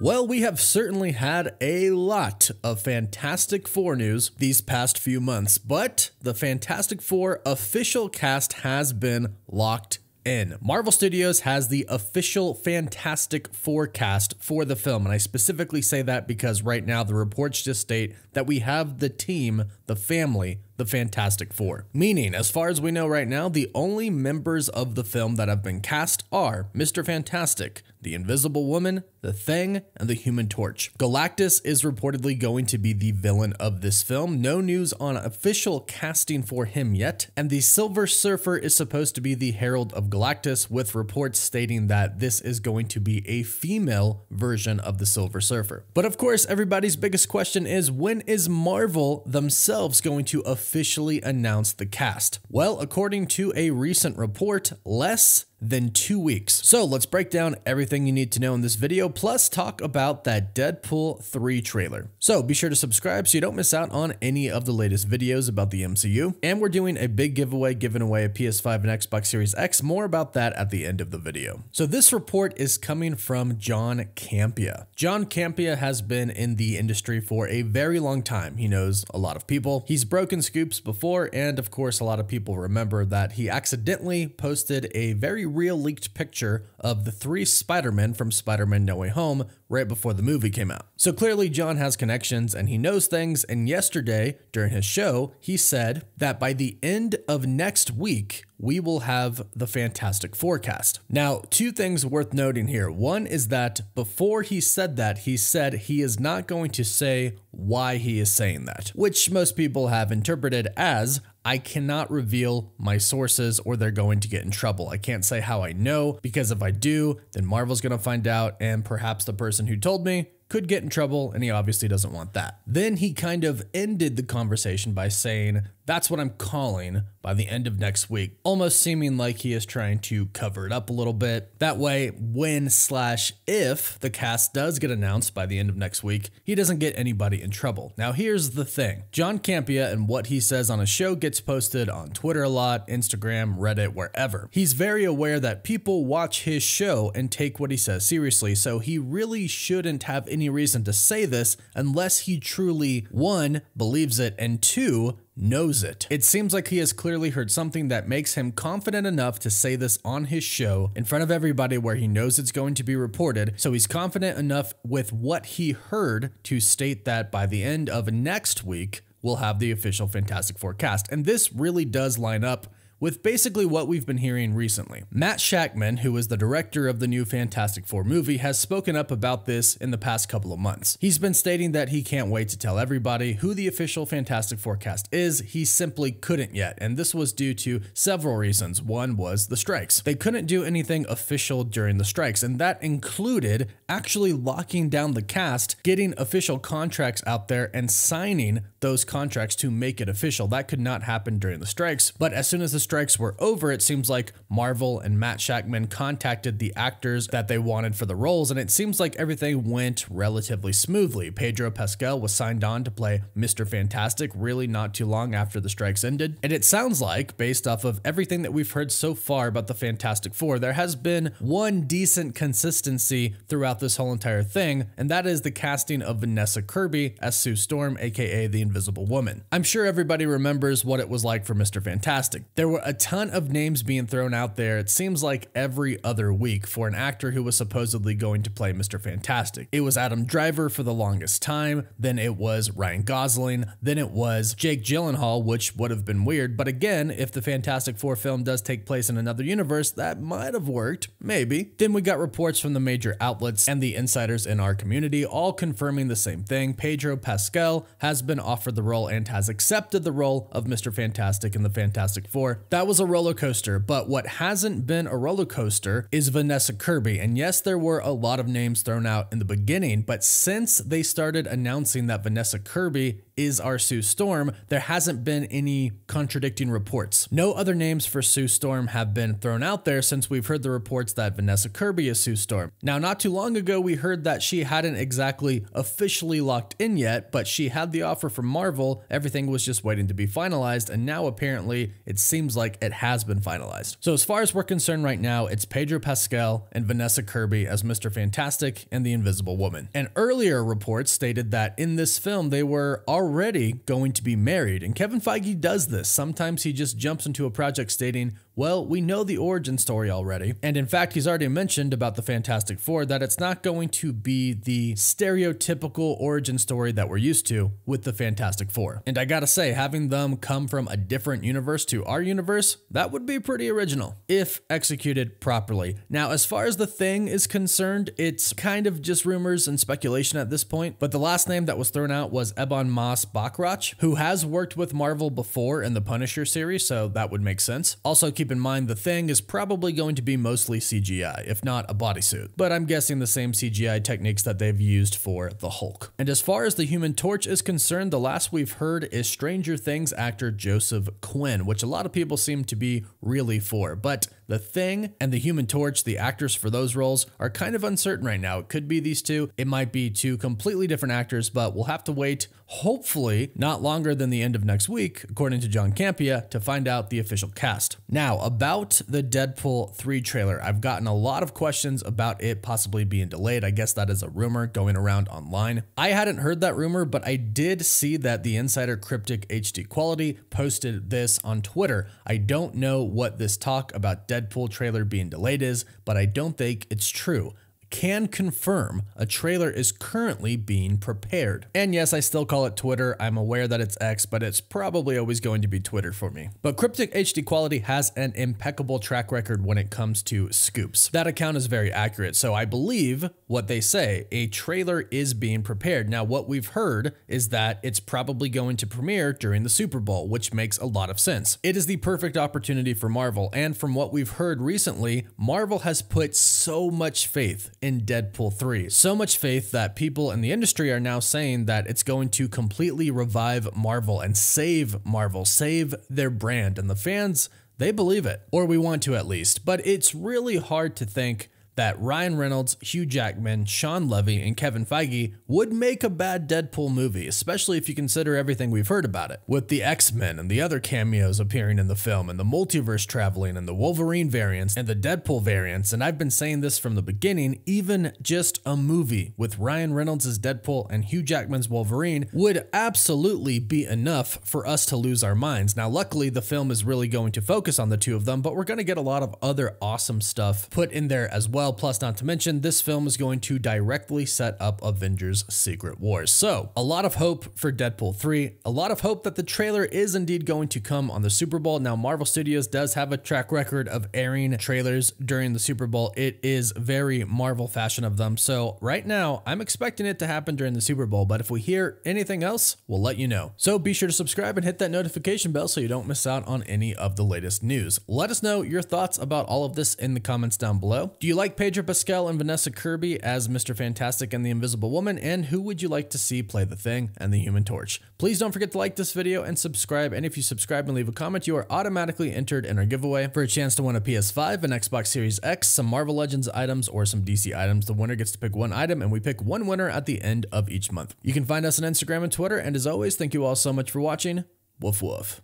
Well, we have certainly had a lot of Fantastic Four news these past few months, but the Fantastic Four official cast has been locked in. Marvel Studios has the official Fantastic Four cast for the film, and I specifically say that because right now the reports just state that we have the team, the family, the Fantastic Four. Meaning, as far as we know right now, the only members of the film that have been cast are Mr. Fantastic, the Invisible Woman, the Thing, and the Human Torch. Galactus is reportedly going to be the villain of this film. No news on official casting for him yet. And the Silver Surfer is supposed to be the Herald of Galactus, with reports stating that this is going to be a female version of the Silver Surfer. But of course, everybody's biggest question is, when is Marvel themselves going to officially announce the cast? Well, according to a recent report, less than 2 weeks. So let's break down everything you need to know in this video, plus talk about that Deadpool 3 trailer. So be sure to subscribe so you don't miss out on any of the latest videos about the MCU. And we're doing a big giveaway, giving away a PS5 and Xbox Series X. More about that at the end of the video. So this report is coming from John Campea. John Campea has been in the industry for a very long time. He knows a lot of people. He's broken scoops before, and of course, a lot of people remember that he accidentally posted a very real leaked picture of the three Spider-Men from Spider-Man No Way Home right before the movie came out. So clearly John has connections and he knows things, and yesterday during his show, he said that by the end of next week, we will have the Fantastic Four cast. Now, two things worth noting here. One is that before he said that, he said he is not going to say why he is saying that, which most people have interpreted as, I cannot reveal my sources or they're going to get in trouble. I can't say how I know, because if I do, then Marvel's gonna find out, and perhaps the person who told me could get in trouble, and he obviously doesn't want that. Then he kind of ended the conversation by saying, that's what I'm calling by the end of next week, almost seeming like he is trying to cover it up a little bit. That way, when / if the cast does get announced by the end of next week, he doesn't get anybody in trouble. Now, here's the thing. John Campea and what he says on a show gets posted on Twitter a lot, Instagram, Reddit, wherever. He's very aware that people watch his show and take what he says seriously, so he really shouldn't have any reason to say this unless he truly, one, believes it, and two, knows it. It seems like he has clearly heard something that makes him confident enough to say this on his show in front of everybody where he knows it's going to be reported. So he's confident enough with what he heard to state that by the end of next week, we'll have the official Fantastic Four cast. And this really does line up with basically what we've been hearing recently. Matt Shakman, who is the director of the new Fantastic Four movie, has spoken up about this in the past couple of months. He's been stating that he can't wait to tell everybody who the official Fantastic Four cast is. He simply couldn't yet, and this was due to several reasons. One was the strikes. They couldn't do anything official during the strikes, and that included actually locking down the cast, getting official contracts out there, and signing those contracts to make it official. That could not happen during the strikes, but as soon as the strikes were over, it seems like Marvel and Matt Shakman contacted the actors that they wanted for the roles, and it seems like everything went relatively smoothly. Pedro Pascal was signed on to play Mr. Fantastic really not too long after the strikes ended, and it sounds like, based off of everything that we've heard so far about the Fantastic Four, there has been one decent consistency throughout this whole entire thing, and that is the casting of Vanessa Kirby as Sue Storm, aka the Invisible Woman. I'm sure everybody remembers what it was like for Mr. Fantastic. There were a ton of names being thrown out there, it seems like every other week, for an actor who was supposedly going to play Mr. Fantastic. It was Adam Driver for the longest time, then it was Ryan Gosling, then it was Jake Gyllenhaal, which would have been weird, but again, if the Fantastic Four film does take place in another universe, that might have worked, maybe. Then we got reports from the major outlets and the insiders in our community all confirming the same thing. Pedro Pascal has been offered the role and has accepted the role of Mr. Fantastic in the Fantastic Four. That was a roller coaster, but what hasn't been a roller coaster is Vanessa Kirby. And yes, there were a lot of names thrown out in the beginning, but since they started announcing that Vanessa Kirby is our Sue Storm, there hasn't been any contradicting reports. No other names for Sue Storm have been thrown out there since we've heard the reports that Vanessa Kirby is Sue Storm. Now, not too long ago, we heard that she hadn't exactly officially locked in yet, but she had the offer from Marvel. Everything was just waiting to be finalized, and now apparently it seems like it has been finalized. So as far as we're concerned right now, it's Pedro Pascal and Vanessa Kirby as Mr. Fantastic and the Invisible Woman. An earlier report stated that in this film, they were already going to be married, and Kevin Feige does this. Sometimes he just jumps into a project stating, well, we know the origin story already. And in fact, he's already mentioned about the Fantastic Four that it's not going to be the stereotypical origin story that we're used to with the Fantastic Four. And I gotta say, having them come from a different universe to our universe, that would be pretty original if executed properly. Now, as far as The Thing is concerned, it's kind of just rumors and speculation at this point, but the last name that was thrown out was Ebon Moss-Bachrach, who has worked with Marvel before in the Punisher series, so that would make sense. Also, keep in mind, The Thing is probably going to be mostly CGI, if not a bodysuit, but I'm guessing the same CGI techniques that they've used for the Hulk. And as far as the Human Torch is concerned, the last we've heard is Stranger Things actor Joseph Quinn, which a lot of people seem to be really for, but The Thing and the Human Torch, the actors for those roles are kind of uncertain right now. It could be these two, it might be two completely different actors, but we'll have to wait, hopefully not longer than the end of next week, according to John Campea, to find out the official cast. Now, about the Deadpool 3 trailer, I've gotten a lot of questions about it possibly being delayed. I guess that is a rumor going around online. I hadn't heard that rumor, but I did see that the insider Cryptic HD Quality posted this on Twitter. I don't know what this talk about Deadpool trailer being delayed is, but I don't think it's true. Can confirm a trailer is currently being prepared. And yes, I still call it Twitter. I'm aware that it's X, but it's probably always going to be Twitter for me. But Cryptic HD Quality has an impeccable track record when it comes to scoops. That account is very accurate. So I believe what they say, a trailer is being prepared. Now, what we've heard is that it's probably going to premiere during the Super Bowl, which makes a lot of sense. It is the perfect opportunity for Marvel. And from what we've heard recently, Marvel has put so much faith in Deadpool 3. So much faith that people in the industry are now saying that it's going to completely revive Marvel and save Marvel, save their brand. And the fans, they believe it, or we want to at least. But it's really hard to think that Ryan Reynolds, Hugh Jackman, Sean Levy, and Kevin Feige would make a bad Deadpool movie, especially if you consider everything we've heard about it, with the X-Men and the other cameos appearing in the film, and the multiverse traveling, and the Wolverine variants, and the Deadpool variants. And I've been saying this from the beginning, even just a movie with Ryan Reynolds' as Deadpool and Hugh Jackman's Wolverine would absolutely be enough for us to lose our minds. Now, luckily, the film is really going to focus on the two of them, but we're going to get a lot of other awesome stuff put in there as well. Plus, not to mention, this film is going to directly set up Avengers Secret Wars. So a lot of hope for Deadpool 3, a lot of hope that the trailer is indeed going to come on the Super Bowl. Now, Marvel Studios does have a track record of airing trailers during the Super Bowl. It is very Marvel fashion of them. So right now I'm expecting it to happen during the Super Bowl, but if we hear anything else, we'll let you know. So be sure to subscribe and hit that notification bell so you don't miss out on any of the latest news. Let us know your thoughts about all of this in the comments down below. Do you like Pedro Pascal and Vanessa Kirby as Mr. Fantastic and the Invisible Woman, and who would you like to see play The Thing and the Human Torch? Please don't forget to like this video and subscribe, and if you subscribe and leave a comment, you are automatically entered in our giveaway for a chance to win a PS5, an Xbox Series X, some Marvel Legends items, or some DC items. The winner gets to pick one item, and we pick one winner at the end of each month. You can find us on Instagram and Twitter, and as always, thank you all so much for watching. Woof woof.